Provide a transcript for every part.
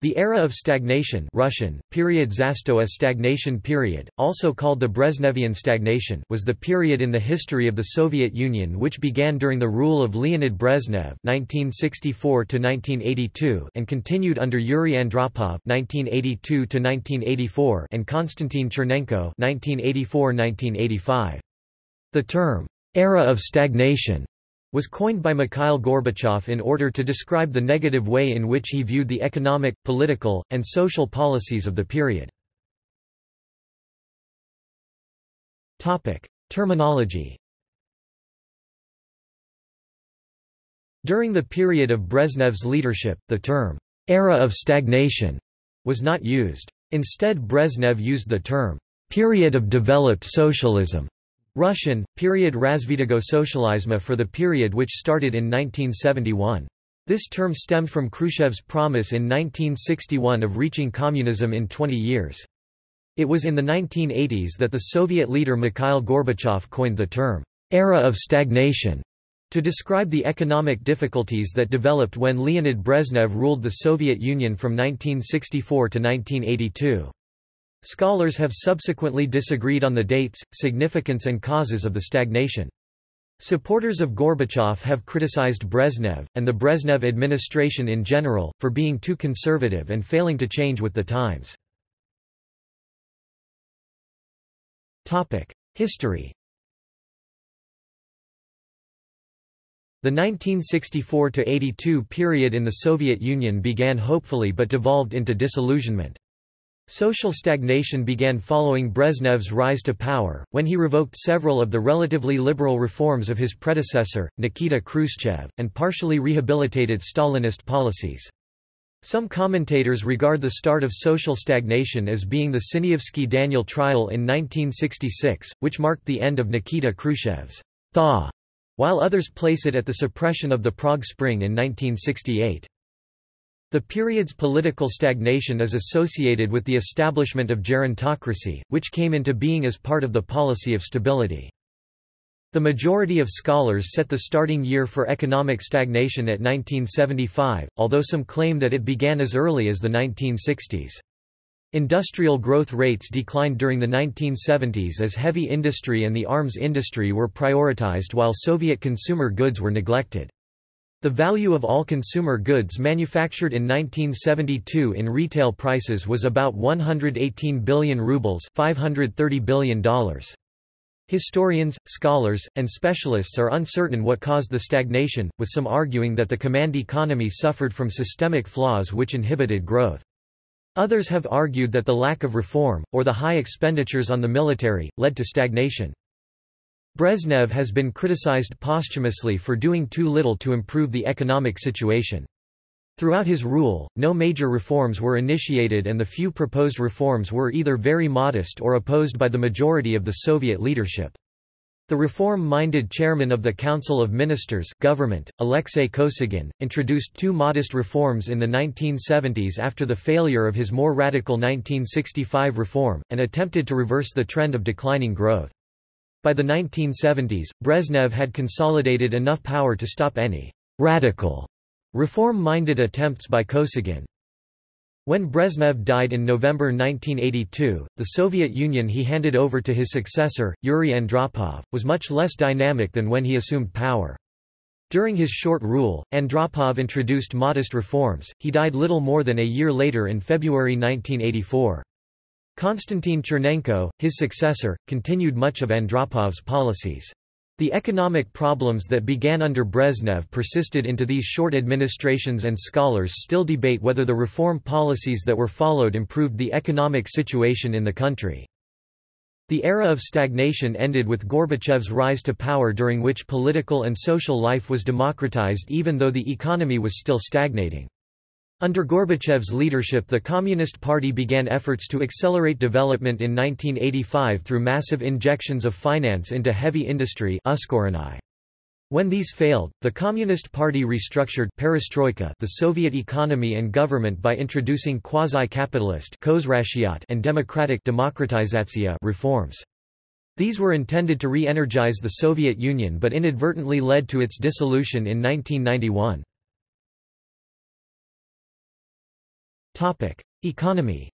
The Era of Stagnation (Russian: period Zastoya stagnation period), also called the Brezhnevian stagnation, was the period in the history of the Soviet Union which began during the rule of Leonid Brezhnev (1964–1982) and continued under Yuri Andropov (1982–1984) and Konstantin Chernenko (1984–1985). The term "Era of Stagnation" was coined by Mikhail Gorbachev in order to describe the negative way in which he viewed the economic, political, and social policies of the period. Terminology. During the period of Brezhnev's leadership, the term, "era of stagnation", was not used. Instead Brezhnev used the term, "period of developed socialism", Russian, period Razvitego socializma, for the period which started in 1971. This term stemmed from Khrushchev's promise in 1961 of reaching communism in 20 years. It was in the 1980s that the Soviet leader Mikhail Gorbachev coined the term, "era of stagnation", to describe the economic difficulties that developed when Leonid Brezhnev ruled the Soviet Union from 1964 to 1982. Scholars have subsequently disagreed on the dates, significance and causes of the stagnation. Supporters of Gorbachev have criticized Brezhnev, and the Brezhnev administration in general, for being too conservative and failing to change with the times. History. The 1964–82 period in the Soviet Union began hopefully but devolved into disillusionment. Social stagnation began following Brezhnev's rise to power, when he revoked several of the relatively liberal reforms of his predecessor, Nikita Khrushchev, and partially rehabilitated Stalinist policies. Some commentators regard the start of social stagnation as being the Sinyavsky-Daniel trial in 1966, which marked the end of Nikita Khrushchev's thaw, while others place it at the suppression of the Prague Spring in 1968. The period's political stagnation is associated with the establishment of gerontocracy, which came into being as part of the policy of stability. The majority of scholars set the starting year for economic stagnation at 1975, although some claim that it began as early as the 1960s. Industrial growth rates declined during the 1970s as heavy industry and the arms industry were prioritized while Soviet consumer goods were neglected. The value of all consumer goods manufactured in 1972 in retail prices was about 118 billion rubles, $530 billion. Historians, scholars, and specialists are uncertain what caused the stagnation, with some arguing that the command economy suffered from systemic flaws which inhibited growth. Others have argued that the lack of reform, or the high expenditures on the military, led to stagnation. Brezhnev has been criticized posthumously for doing too little to improve the economic situation. Throughout his rule, no major reforms were initiated and the few proposed reforms were either very modest or opposed by the majority of the Soviet leadership. The reform-minded chairman of the Council of Ministers government, Alexei Kosygin, introduced two modest reforms in the 1970s after the failure of his more radical 1965 reform, and attempted to reverse the trend of declining growth. By the 1970s, Brezhnev had consolidated enough power to stop any «radical» reform-minded attempts by Kosygin. When Brezhnev died in November 1982, the Soviet Union he handed over to his successor, Yuri Andropov, was much less dynamic than when he assumed power. During his short rule, Andropov introduced modest reforms. He died little more than a year later in February 1984. Konstantin Chernenko, his successor, continued much of Andropov's policies. The economic problems that began under Brezhnev persisted into these short administrations, and scholars still debate whether the reform policies that were followed improved the economic situation in the country. The era of stagnation ended with Gorbachev's rise to power, during which political and social life was democratized even though the economy was still stagnating. Under Gorbachev's leadership, the Communist Party began efforts to accelerate development in 1985 through massive injections of finance into heavy industry. When these failed, the Communist Party restructured perestroika the Soviet economy and government by introducing quasi-capitalist and democratic reforms. These were intended to re-energize the Soviet Union but inadvertently led to its dissolution in 1991. Economy.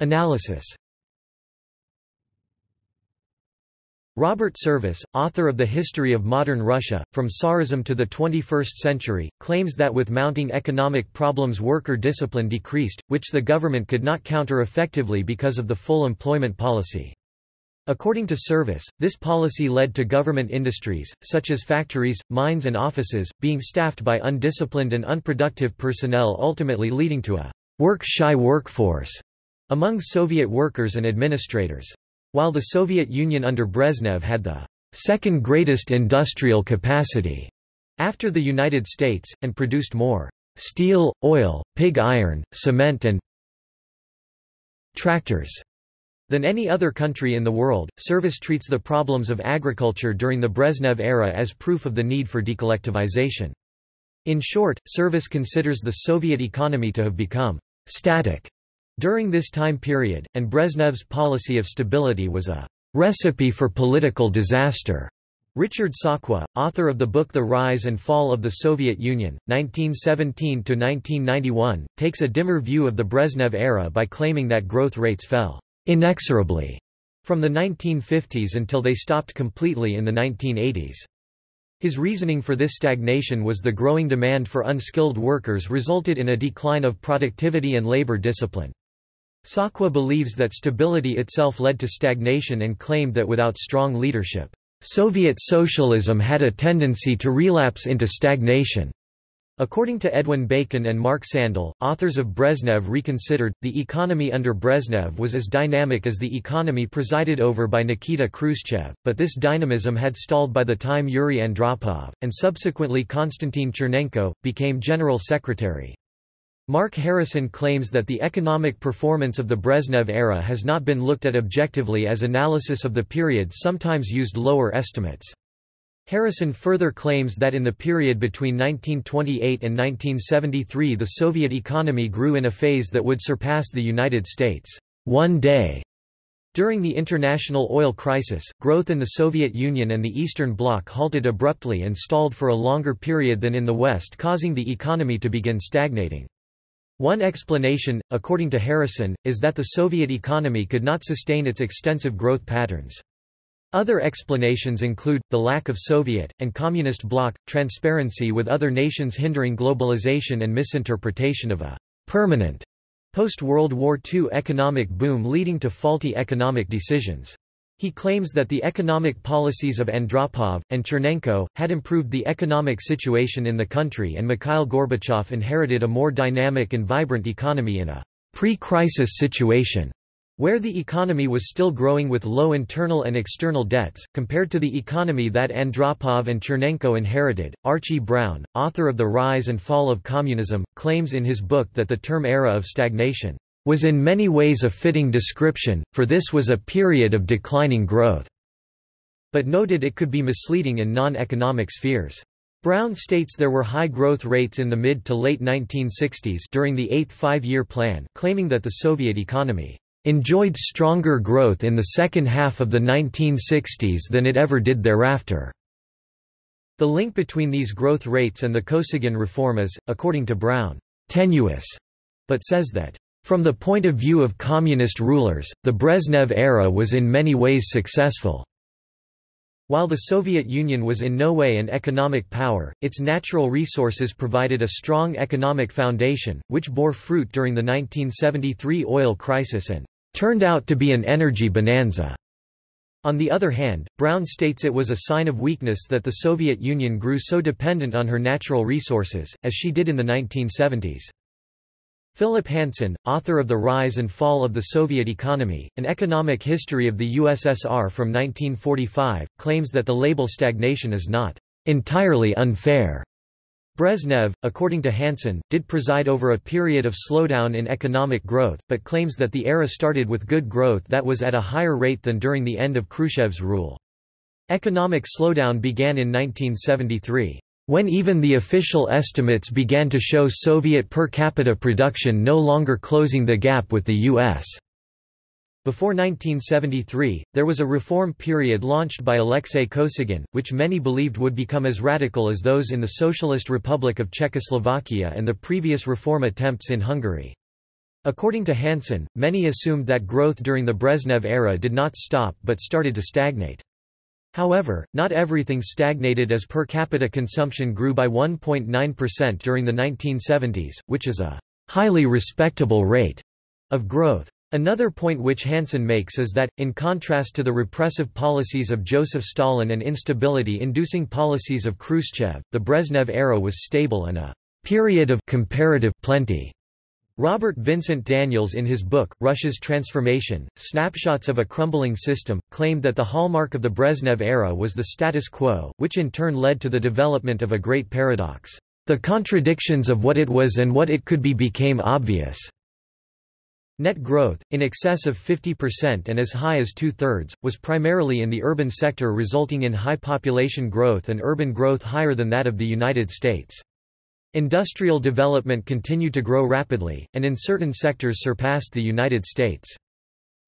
Analysis. Robert Service, author of The History of Modern Russia, From Tsarism to the 21st Century, claims that with mounting economic problems worker discipline decreased, which the government could not counter effectively because of the full employment policy. According to Service, this policy led to government industries, such as factories, mines and offices, being staffed by undisciplined and unproductive personnel, ultimately leading to a work-shy workforce among Soviet workers and administrators. While the Soviet Union under Brezhnev had the second greatest industrial capacity after the United States, and produced more steel, oil, pig iron, cement and tractors than any other country in the world, Service treats the problems of agriculture during the Brezhnev era as proof of the need for decollectivization. In short, Service considers the Soviet economy to have become static during this time period, and Brezhnev's policy of stability was a recipe for political disaster. Richard Sakwa, author of the book The Rise and Fall of the Soviet Union, 1917–1991, takes a dimmer view of the Brezhnev era by claiming that growth rates fell inexorably from the 1950s until they stopped completely in the 1980s. His reasoning for this stagnation was the growing demand for unskilled workers resulted in a decline of productivity and labor discipline. Sakwa believes that stability itself led to stagnation and claimed that without strong leadership, Soviet socialism had a tendency to relapse into stagnation. According to Edwin Bacon and Mark Sandel, authors of Brezhnev Reconsidered, the economy under Brezhnev was as dynamic as the economy presided over by Nikita Khrushchev, but this dynamism had stalled by the time Yuri Andropov, and subsequently Konstantin Chernenko, became General Secretary. Mark Harrison claims that the economic performance of the Brezhnev era has not been looked at objectively, as analysis of the period sometimes used lower estimates. Harrison further claims that in the period between 1928 and 1973 the Soviet economy grew in a phase that would surpass the United States one day. During the international oil crisis, growth in the Soviet Union and the Eastern Bloc halted abruptly and stalled for a longer period than in the West, causing the economy to begin stagnating. One explanation, according to Harrison, is that the Soviet economy could not sustain its extensive growth patterns. Other explanations include, the lack of Soviet, and Communist bloc, transparency with other nations hindering globalization, and misinterpretation of a permanent post-World War II economic boom leading to faulty economic decisions. He claims that the economic policies of Andropov, and Chernenko, had improved the economic situation in the country, and Mikhail Gorbachev inherited a more dynamic and vibrant economy in a pre-crisis situation, where the economy was still growing with low internal and external debts, compared to the economy that Andropov and Chernenko inherited. Archie Brown, author of The Rise and Fall of Communism, claims in his book that the term era of stagnation was in many ways a fitting description, for this was a period of declining growth, but noted it could be misleading in non-economic spheres. Brown states there were high growth rates in the mid to late 1960s during the Eighth Five-Year Plan, claiming that the Soviet economy enjoyed stronger growth in the second half of the 1960s than it ever did thereafter. The link between these growth rates and the Kosygin reform is, according to Brown, tenuous, but says that, from the point of view of communist rulers, the Brezhnev era was in many ways successful. While the Soviet Union was in no way an economic power, its natural resources provided a strong economic foundation, which bore fruit during the 1973 oil crisis and turned out to be an energy bonanza. On the other hand, Brown states it was a sign of weakness that the Soviet Union grew so dependent on her natural resources, as she did in the 1970s. Philip Hansen, author of The Rise and Fall of the Soviet Economy, An Economic History of the USSR from 1945, claims that the label stagnation is not entirely unfair. Brezhnev, according to Hansen, did preside over a period of slowdown in economic growth, but claims that the era started with good growth that was at a higher rate than during the end of Khrushchev's rule. Economic slowdown began in 1973, when even the official estimates began to show Soviet per capita production no longer closing the gap with the U.S. Before 1973, there was a reform period launched by Alexei Kosygin, which many believed would become as radical as those in the Socialist Republic of Czechoslovakia and the previous reform attempts in Hungary. According to Hansen, many assumed that growth during the Brezhnev era did not stop but started to stagnate. However, not everything stagnated, as per capita consumption grew by 1.9% during the 1970s, which is a highly respectable rate of growth. Another point which Hansen makes is that, in contrast to the repressive policies of Joseph Stalin and instability-inducing policies of Khrushchev, the Brezhnev era was stable and a period of comparative plenty. Robert Vincent Daniels, in his book, Russia's Transformation, Snapshots of a Crumbling System, claimed that the hallmark of the Brezhnev era was the status quo, which in turn led to the development of a great paradox. The contradictions of what it was and what it could be became obvious. Net growth, in excess of 50% and as high as 2/3, was primarily in the urban sector, resulting in high population growth and urban growth higher than that of the United States. Industrial development continued to grow rapidly, and in certain sectors surpassed the United States.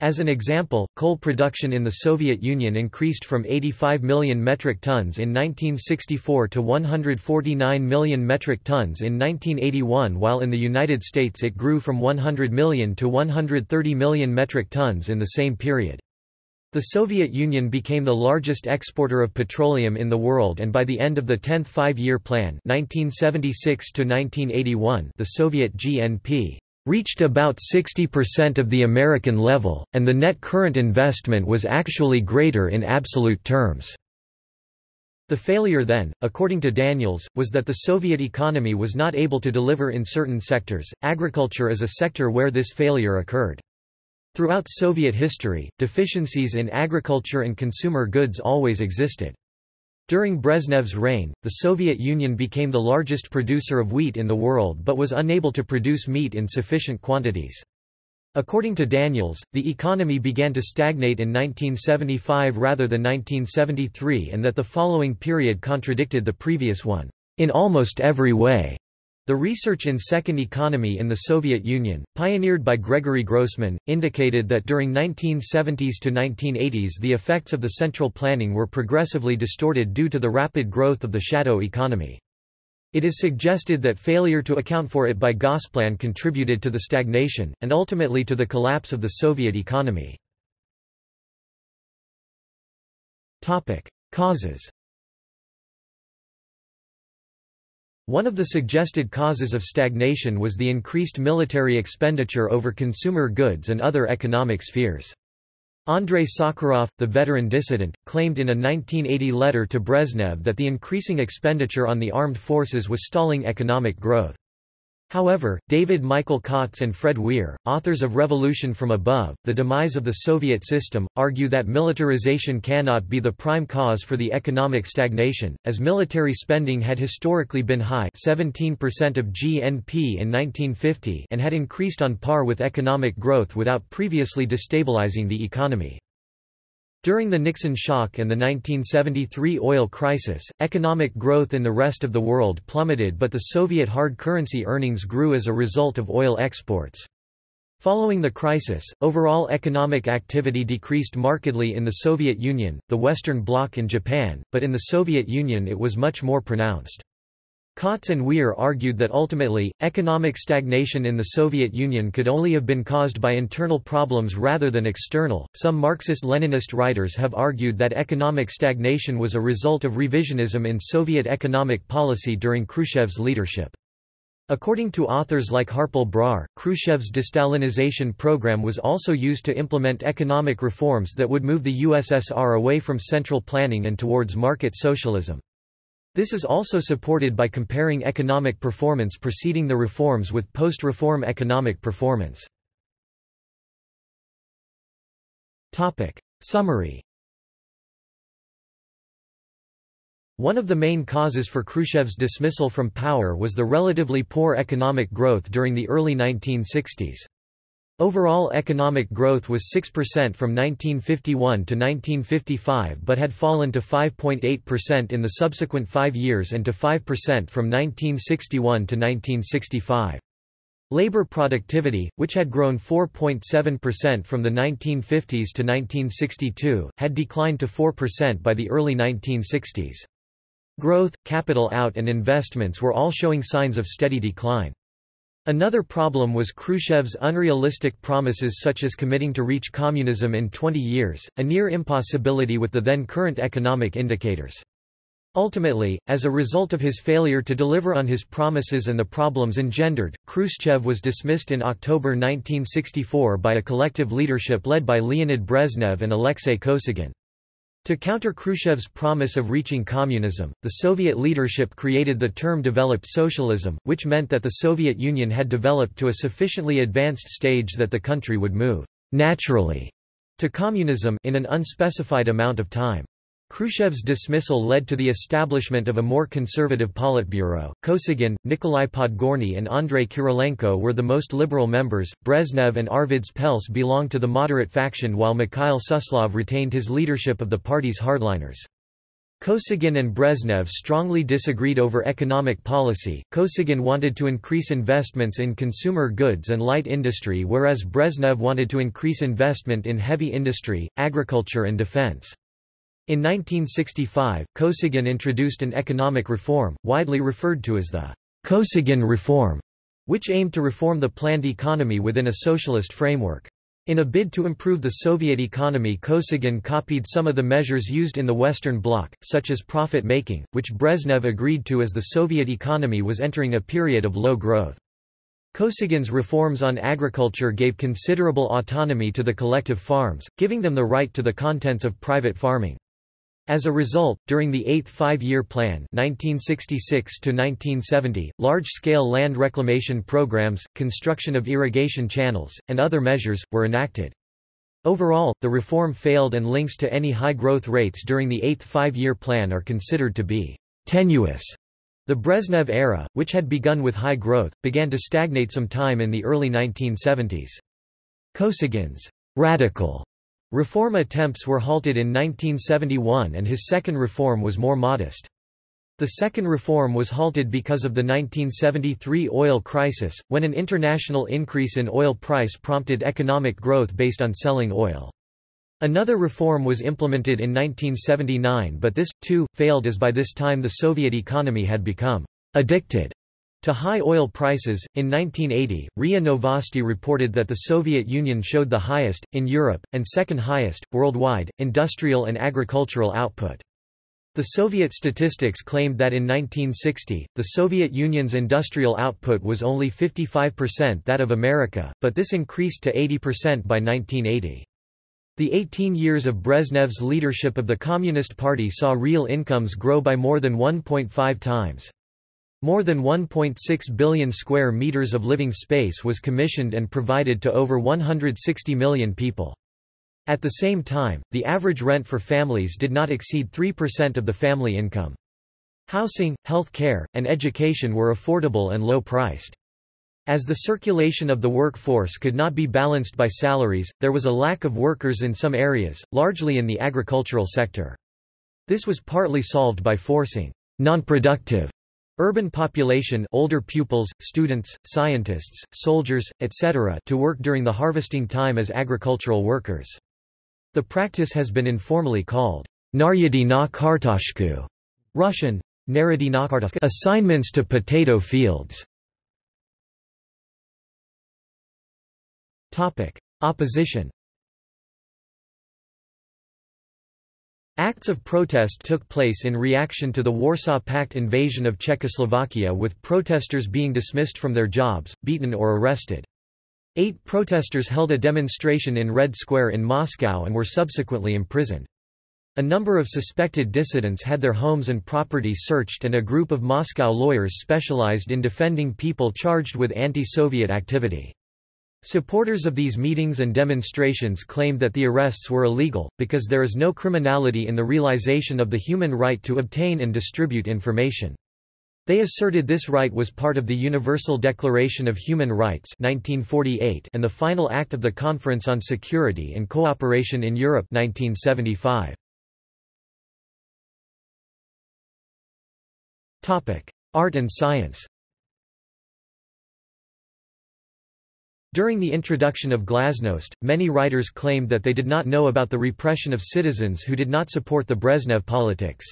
As an example, coal production in the Soviet Union increased from 85 million metric tons in 1964 to 149 million metric tons in 1981, while in the United States it grew from 100 million to 130 million metric tons in the same period. The Soviet Union became the largest exporter of petroleum in the world, and by the end of the 10th Five-Year Plan (1976–1981), the Soviet GNP reached about 60% of the American level, and the net current investment was actually greater in absolute terms. The failure then, according to Daniels, was that the Soviet economy was not able to deliver in certain sectors. Agriculture is a sector where this failure occurred. Throughout Soviet history, deficiencies in agriculture and consumer goods always existed. During Brezhnev's reign, the Soviet Union became the largest producer of wheat in the world but was unable to produce meat in sufficient quantities. According to Daniels, the economy began to stagnate in 1975 rather than 1973, and that the following period contradicted the previous one, in almost every way. The research in second economy in the Soviet Union, pioneered by Gregory Grossman, indicated that during 1970s to 1980s the effects of the central planning were progressively distorted due to the rapid growth of the shadow economy. It is suggested that failure to account for it by Gosplan contributed to the stagnation, and ultimately to the collapse of the Soviet economy. Causes. One of the suggested causes of stagnation was the increased military expenditure over consumer goods and other economic spheres. Andrei Sakharov, the veteran dissident, claimed in a 1980 letter to Brezhnev that the increasing expenditure on the armed forces was stalling economic growth. However, David Michael Kotz and Fred Weir, authors of Revolution from Above, The Demise of the Soviet System, argue that militarization cannot be the prime cause for the economic stagnation, as military spending had historically been high, 17% of GNP in 1950, and had increased on par with economic growth without previously destabilizing the economy. During the Nixon shock and the 1973 oil crisis, economic growth in the rest of the world plummeted, but the Soviet hard currency earnings grew as a result of oil exports. Following the crisis, overall economic activity decreased markedly in the Soviet Union, the Western Bloc and Japan, but in the Soviet Union it was much more pronounced. Kotz and Weir argued that ultimately, economic stagnation in the Soviet Union could only have been caused by internal problems rather than external. Some Marxist-Leninist writers have argued that economic stagnation was a result of revisionism in Soviet economic policy during Khrushchev's leadership. According to authors like Harpal Brar, Khrushchev's de-Stalinization program was also used to implement economic reforms that would move the USSR away from central planning and towards market socialism. This is also supported by comparing economic performance preceding the reforms with post-reform economic performance. Summary. One of the main causes for Khrushchev's dismissal from power was the relatively poor economic growth during the early 1960s. Overall economic growth was 6% from 1951 to 1955, but had fallen to 5.8% in the subsequent 5 years and to 5% from 1961 to 1965. Labor productivity, which had grown 4.7% from the 1950s to 1962, had declined to 4% by the early 1960s. Growth, capital out and investments were all showing signs of steady decline. Another problem was Khrushchev's unrealistic promises such as committing to reach communism in 20 years, a near impossibility with the then-current economic indicators. Ultimately, as a result of his failure to deliver on his promises and the problems engendered, Khrushchev was dismissed in October 1964 by a collective leadership led by Leonid Brezhnev and Alexei Kosygin. To counter Khrushchev's promise of reaching communism, the Soviet leadership created the term developed socialism, which meant that the Soviet Union had developed to a sufficiently advanced stage that the country would move naturally to communism in an unspecified amount of time. Khrushchev's dismissal led to the establishment of a more conservative Politburo. Kosygin, Nikolai Podgorny, and Andrei Kirilenko were the most liberal members. Brezhnev and Arvids Pelše belonged to the moderate faction, while Mikhail Suslov retained his leadership of the party's hardliners. Kosygin and Brezhnev strongly disagreed over economic policy. Kosygin wanted to increase investments in consumer goods and light industry, whereas Brezhnev wanted to increase investment in heavy industry, agriculture, and defense. In 1965, Kosygin introduced an economic reform, widely referred to as the Kosygin Reform, which aimed to reform the planned economy within a socialist framework. In a bid to improve the Soviet economy, Kosygin copied some of the measures used in the Western Bloc, such as profit-making, which Brezhnev agreed to as the Soviet economy was entering a period of low growth. Kosygin's reforms on agriculture gave considerable autonomy to the collective farms, giving them the right to the contents of private farming. As a result, during the Eighth Five-Year Plan 1966–1970, large-scale land reclamation programs, construction of irrigation channels, and other measures, were enacted. Overall, the reform failed and links to any high growth rates during the Eighth Five-Year Plan are considered to be tenuous. The Brezhnev era, which had begun with high growth, began to stagnate sometime in the early 1970s. Kosygin's radical reform attempts were halted in 1971 and his second reform was more modest. The second reform was halted because of the 1973 oil crisis, when an international increase in oil price prompted economic growth based on selling oil. Another reform was implemented in 1979, but this, too, failed as by this time the Soviet economy had become addicted to high oil prices. In 1980, RIA Novosti reported that the Soviet Union showed the highest, in Europe, and second highest, worldwide, industrial and agricultural output. The Soviet statistics claimed that in 1960, the Soviet Union's industrial output was only 55% that of America, but this increased to 80% by 1980. The 18 years of Brezhnev's leadership of the Communist Party saw real incomes grow by more than 1.5 times. More than 1.6 billion square meters of living space was commissioned and provided to over 160 million people. At the same time, the average rent for families did not exceed 3% of the family income. Housing, health care, and education were affordable and low-priced. As the circulation of the workforce could not be balanced by salaries, there was a lack of workers in some areas, largely in the agricultural sector. This was partly solved by forcing non-productive urban population, older pupils, students, scientists, soldiers, etc., to work during the harvesting time as agricultural workers. The practice has been informally called naryadi na kartoshku, Russian naryadi na kartoshku, assignments to potato fields. Topic: Opposition. Acts of protest took place in reaction to the Warsaw Pact invasion of Czechoslovakia, with protesters being dismissed from their jobs, beaten or arrested. 8 protesters held a demonstration in Red Square in Moscow and were subsequently imprisoned. A number of suspected dissidents had their homes and property searched, and a group of Moscow lawyers specialized in defending people charged with anti-Soviet activity. Supporters of these meetings and demonstrations claimed that the arrests were illegal, because there is no criminality in the realization of the human right to obtain and distribute information. They asserted this right was part of the Universal Declaration of Human Rights 1948 and the final act of the Conference on Security and Cooperation in Europe 1975. Art and science. During the introduction of Glasnost, many writers claimed that they did not know about the repression of citizens who did not support the Brezhnev politics.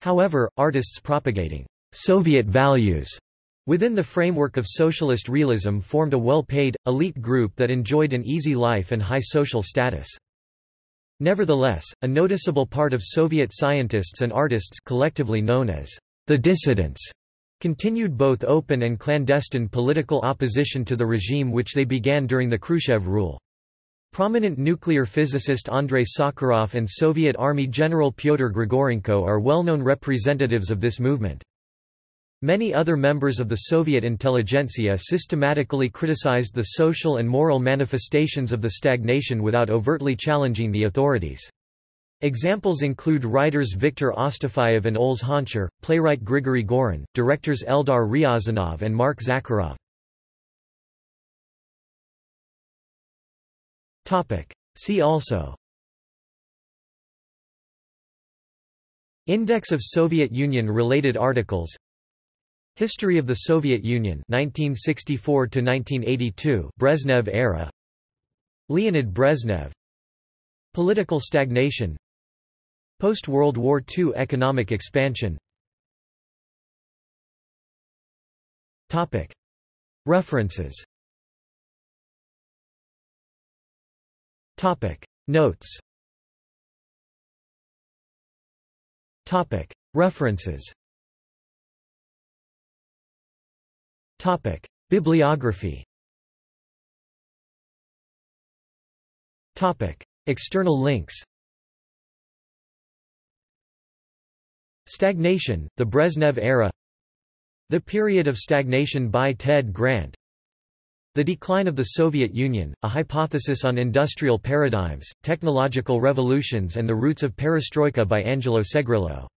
However, artists propagating Soviet values within the framework of socialist realism formed a well-paid, elite group that enjoyed an easy life and high social status. Nevertheless, a noticeable part of Soviet scientists and artists, collectively known as the dissidents, continued both open and clandestine political opposition to the regime which they began during the Khrushchev rule. Prominent nuclear physicist Andrei Sakharov and Soviet Army General Pyotr Grigorenko are well-known representatives of this movement. Many other members of the Soviet intelligentsia systematically criticized the social and moral manifestations of the stagnation without overtly challenging the authorities. Examples include writers Viktor Ostafayev and Oles Honcher, playwright Grigory Gorin, directors Eldar Ryazanov and Mark Zakharov. See also: Index of Soviet Union-related articles, History of the Soviet Union 1964 to 1982, Brezhnev era, Leonid Brezhnev, Political stagnation, Post-World War II economic expansion. Topic. References. Topic. Notes. Topic. References. Topic. Bibliography. Topic. External links. Stagnation, the Brezhnev Era, The Period of Stagnation by Ted Grant, The Decline of the Soviet Union, A Hypothesis on Industrial Paradigms, Technological Revolutions and the Roots of Perestroika by Angelo Segrillo.